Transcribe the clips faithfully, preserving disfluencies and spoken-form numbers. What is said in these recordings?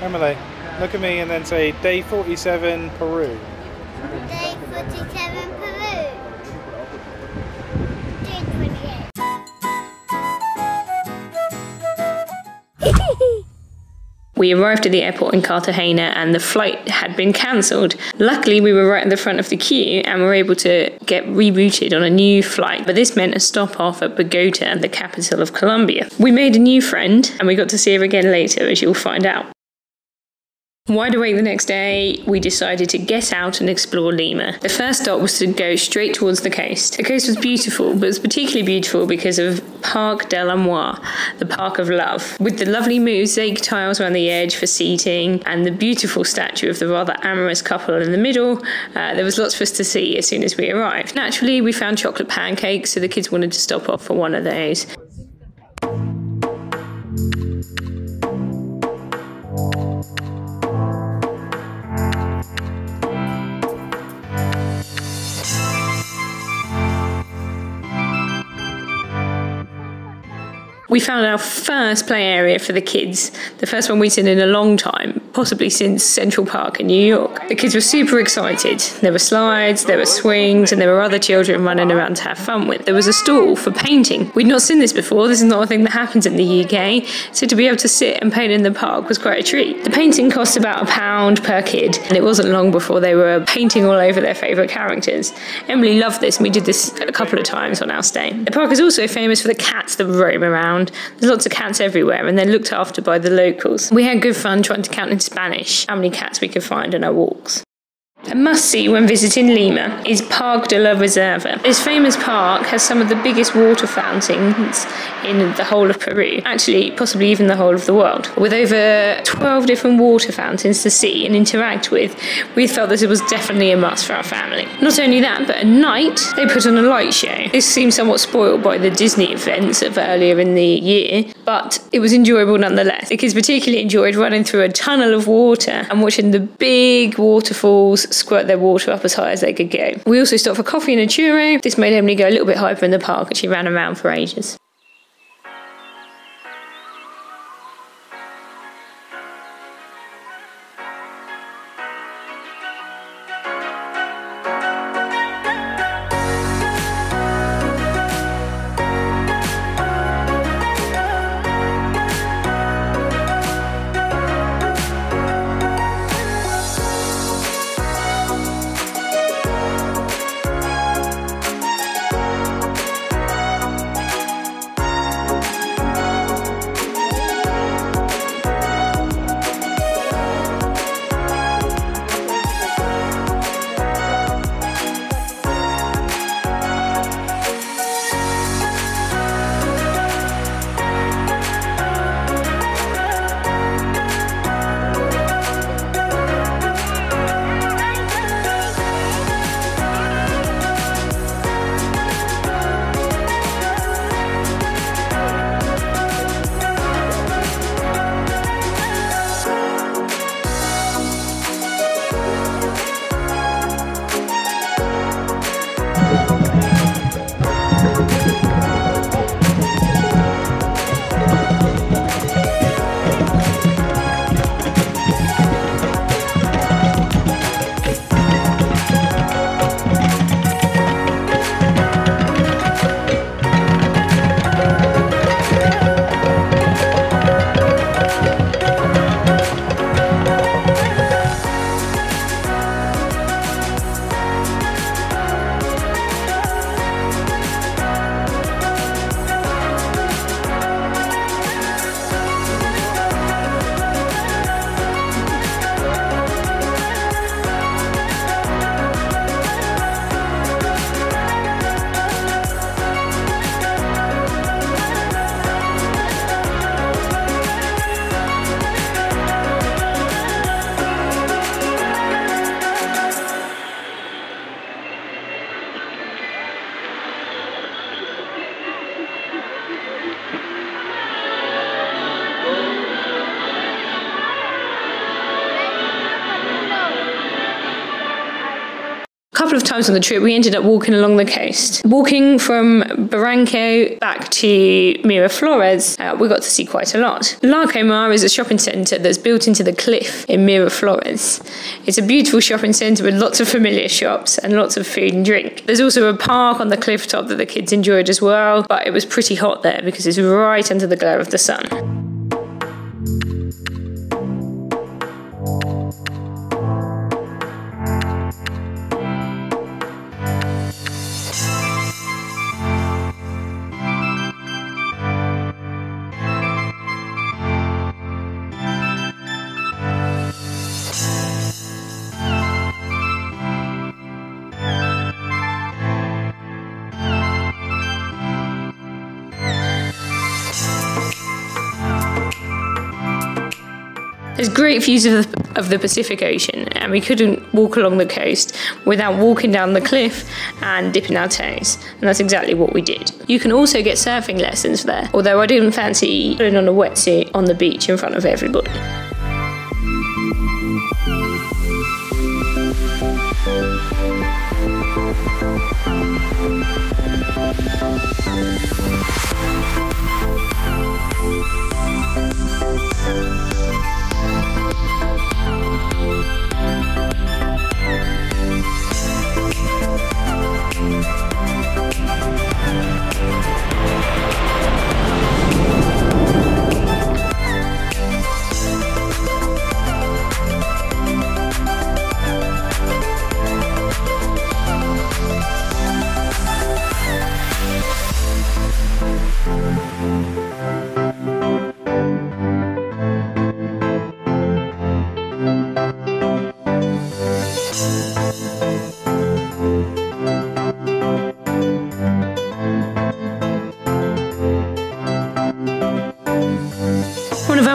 Emily, look at me and then say day forty-seven Peru. Day forty-seven Peru. Day twenty-eight. We arrived at the airport in Cartagena and the flight had been cancelled. Luckily we were right at the front of the queue and were able to get rerouted on a new flight, but this meant a stop off at Bogota, the capital of Colombia. We made a new friend and we got to see her again later, as you'll find out. Wide awake the next day, we decided to get out and explore Lima. The first stop was to go straight towards the coast. The coast was beautiful, but it was particularly beautiful because of Parque del Amor, the Park of Love, with the lovely mosaic tiles around the edge for seating and the beautiful statue of the rather amorous couple in the middle. Uh, there was lots for us to see as soon as we arrived. Naturally, we found chocolate pancakes, so the kids wanted to stop off for one of those. We found our first play area for the kids, the first one we'd seen in a long time, possibly since Central Park in New York. The kids were super excited. There were slides, there were swings, and there were other children running around to have fun with. There was a stall for painting. We'd not seen this before. This is not a thing that happens in the U K, so to be able to sit and paint in the park was quite a treat. The painting cost about a pound per kid, and it wasn't long before they were painting all over their favourite characters. Emily loved this, and we did this a couple of times on our stay. The park is also famous for the cats that roam around. There's lots of cats everywhere and they're looked after by the locals. We had good fun trying to count in Spanish how many cats we could find on our walks. A must-see when visiting Lima is Parque de la Reserva. This famous park has some of the biggest water fountains in the whole of Peru, actually possibly even the whole of the world. With over twelve different water fountains to see and interact with, we felt that it was definitely a must for our family. Not only that, but at night they put on a light show. This seemed somewhat spoiled by the Disney events of earlier in the year, but it was enjoyable nonetheless. The kids particularly enjoyed running through a tunnel of water and watching the big waterfalls squirt their water up as high as they could go. We also stopped for coffee and a churro. This made Emily go a little bit hyper in the park and she ran around for ages. couple of times on the trip we ended up walking along the coast. Walking from Barranco back to Miraflores, uh, we got to see quite a lot. Larcomar is a shopping centre that's built into the cliff in Miraflores. It's a beautiful shopping centre with lots of familiar shops and lots of food and drink. There's also a park on the cliff top that the kids enjoyed as well, but it was pretty hot there because it's right under the glare of the sun. There's great views of the, of the Pacific Ocean, and we couldn't walk along the coast without walking down the cliff and dipping our toes, and that's exactly what we did. You can also get surfing lessons there, although I didn't fancy putting on a wetsuit on the beach in front of everybody.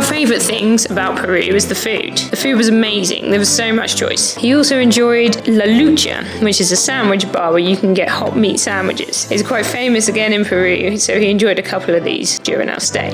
Favourite things about Peru was the food. The food was amazing, there was so much choice. He also enjoyed La Lucha, which is a sandwich bar where you can get hot meat sandwiches. It's quite famous again in Peru, so he enjoyed a couple of these during our stay.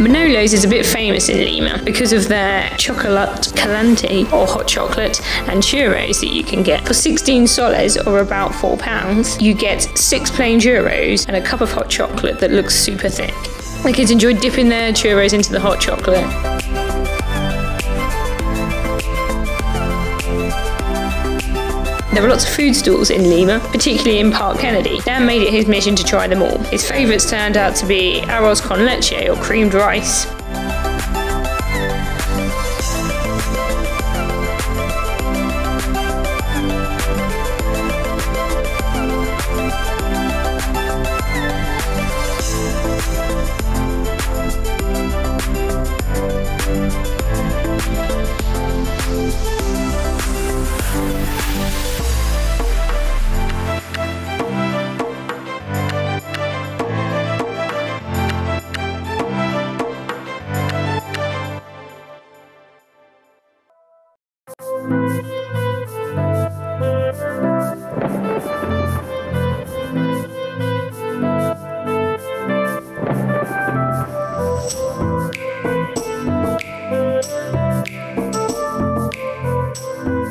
Manolo's is a bit famous in Lima because of their chocolate caliente, or hot chocolate, and churros that you can get. For sixteen soles, or about four pounds, you get six plain churros and a cup of hot chocolate that looks super thick. The kids enjoyed dipping their churros into the hot chocolate. There were lots of food stalls in Lima, particularly in Park Kennedy. Dan made it his mission to try them all. His favourites turned out to be arroz con leche, or creamed rice.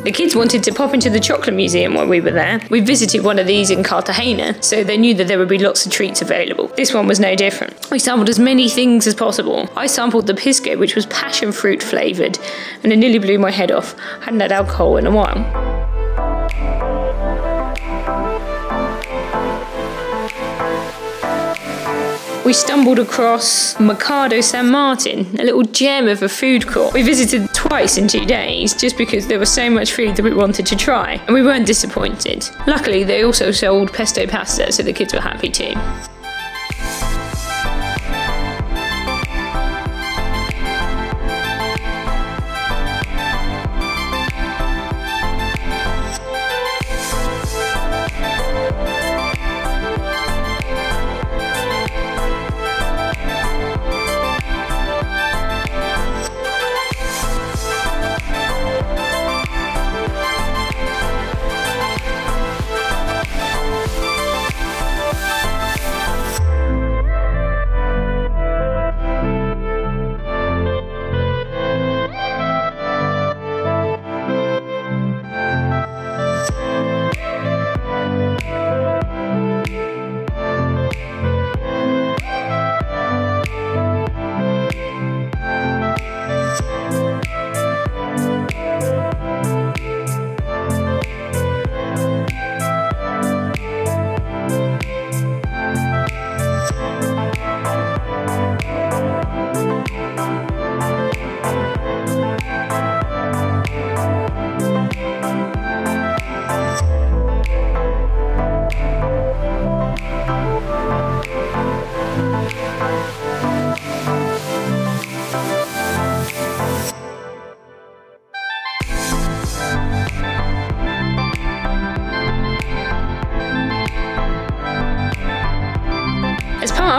The kids wanted to pop into the chocolate museum while we were there. We visited one of these in Cartagena, so they knew that there would be lots of treats available. This one was no different. We sampled as many things as possible. I sampled the pisco, which was passion fruit flavoured, and it nearly blew my head off. I hadn't had alcohol in a while. We stumbled across Mercado San Martin, a little gem of a food court. We visited twice in two days just because there was so much food that we wanted to try, and we weren't disappointed. Luckily, they also sold pesto pasta, so the kids were happy too.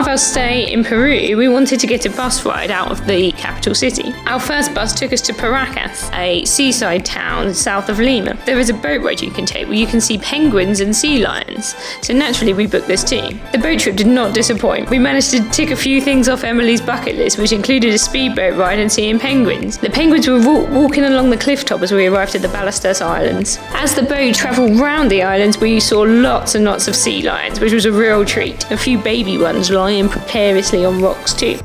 our stay in Peru, we wanted to get a bus ride out of the capital city. Our first bus took us to Paracas, a seaside town south of Lima. There is a boat ride you can take where you can see penguins and sea lions, so naturally we booked this too. The boat trip did not disappoint. We managed to tick a few things off Emily's bucket list, which included a speedboat ride and seeing penguins. The penguins were wa walking along the cliff top as we arrived at the Ballestas Islands. As the boat travelled round the islands, we saw lots and lots of sea lions, which was a real treat. A few baby ones lying precariously on rocks too.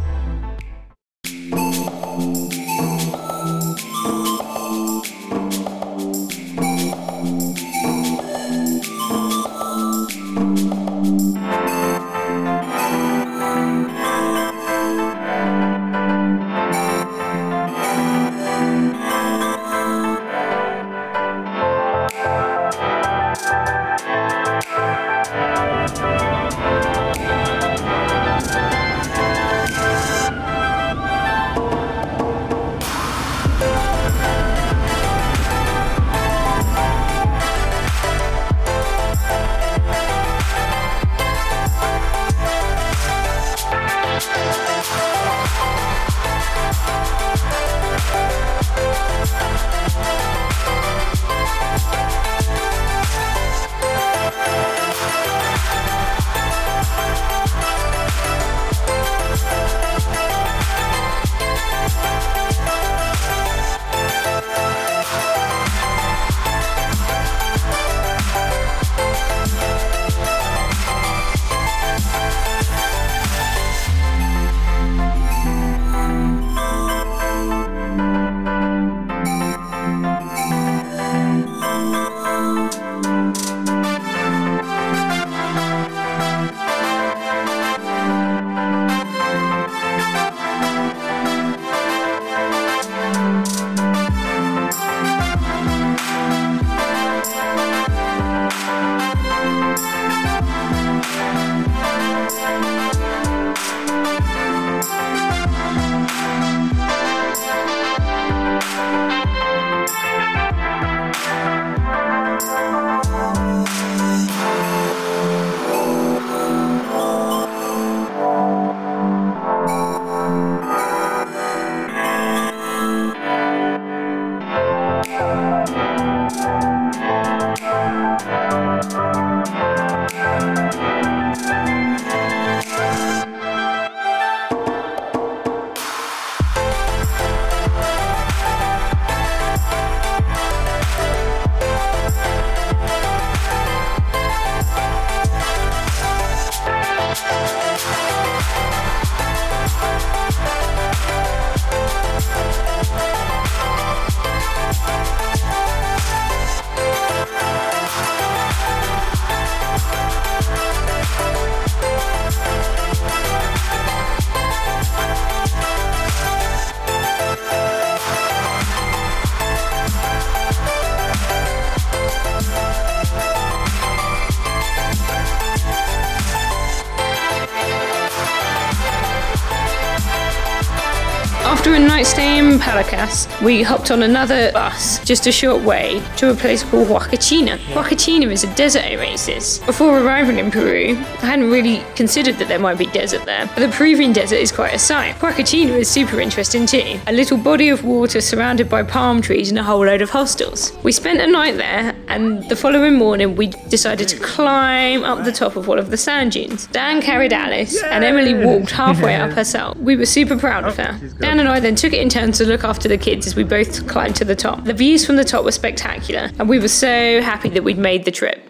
After a night stay in Paracas, we hopped on another bus just a short way to a place called Huacachina. Huacachina is a desert oasis. Before arriving in Peru, I hadn't really considered that there might be desert there, but the Peruvian desert is quite a sight. Huacachina is super interesting too. A little body of water surrounded by palm trees and a whole load of hostels. We spent a night there, and the following morning we decided to climb up the top of one of the sand dunes. Dan carried Alice, and Emily walked halfway up herself. We were super proud of her. Dan and I I then took it in turns to look after the kids as we both climbed to the top. The views from the top were spectacular, and we were so happy that we'd made the trip.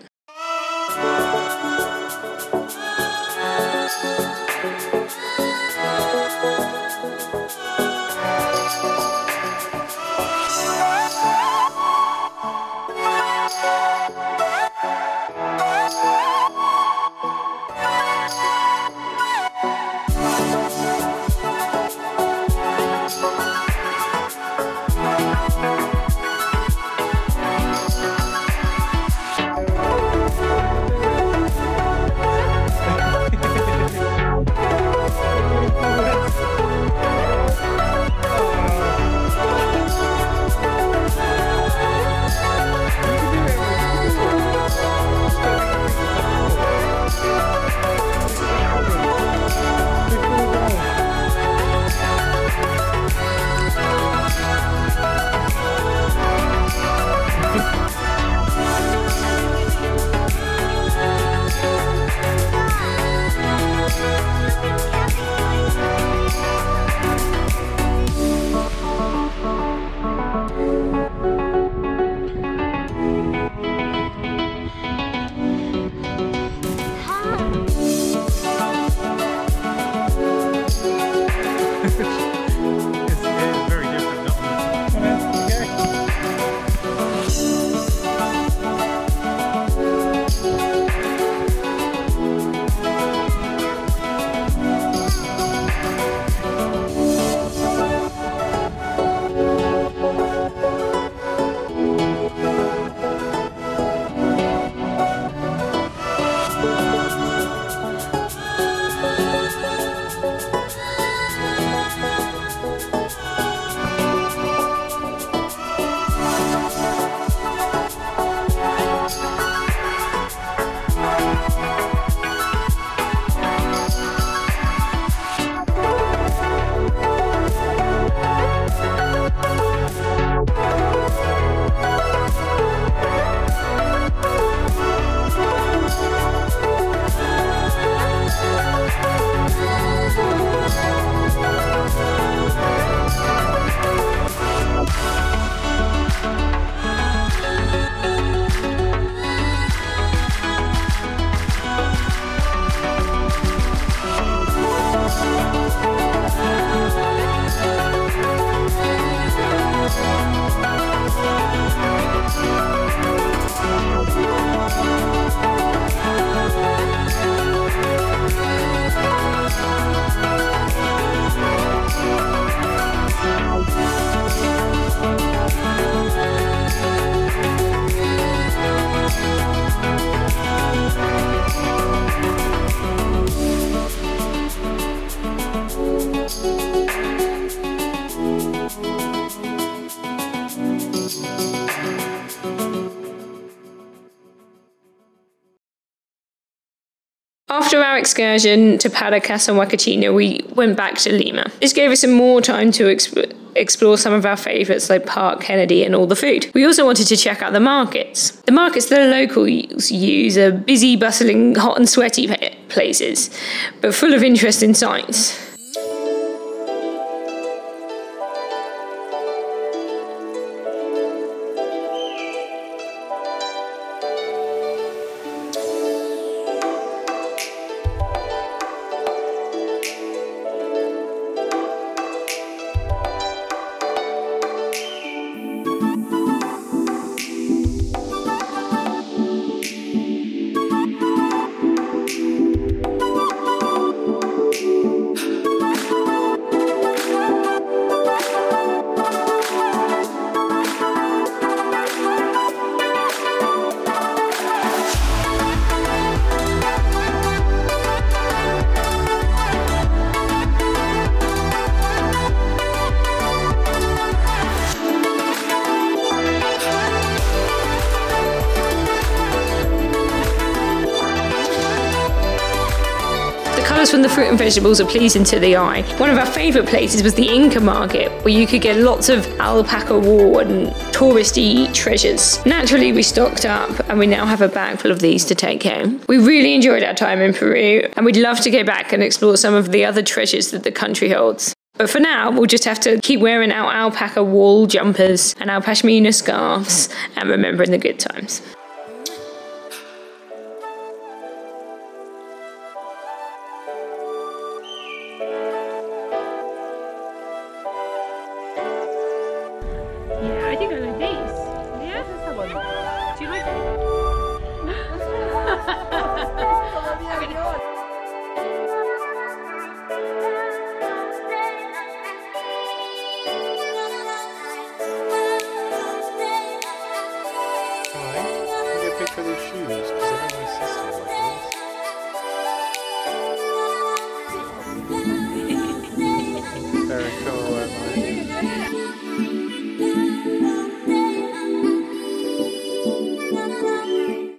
After our excursion to Paracas and Huacachina, we went back to Lima. This gave us some more time to exp explore some of our favourites like Park Kennedy and all the food. We also wanted to check out the markets. The markets that the locals use are busy, bustling, hot and sweaty places, but full of interesting sights. From the fruit and vegetables are pleasing to the eye. One of our favourite places was the Inca Market, where you could get lots of alpaca wool and touristy treasures. Naturally, we stocked up and we now have a bag full of these to take home. We really enjoyed our time in Peru and we'd love to go back and explore some of the other treasures that the country holds. But for now, we'll just have to keep wearing our alpaca wool jumpers and our pashmina scarves and remembering the good times. For their shoes, because I think my sister likes